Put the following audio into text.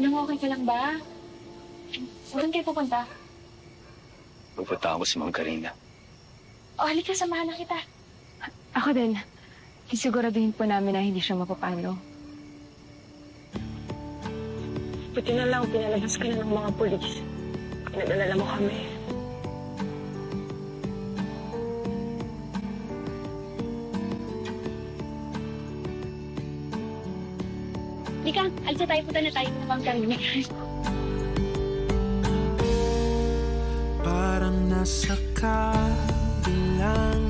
Nang okay ka lang ba? Saan kayo pupunta? Pupunta ako si Ma'am Karina. O, halika, samahan na kita. Ako din. Isiguraduhin po namin na hindi siya mapapalo. Buti na lang, pinalabas ka na ng mga pulis. Pinadalala mo kami. Halika, alisa tayo. Punta na tayo ng Ma'am Karina. Parang nasa kabilang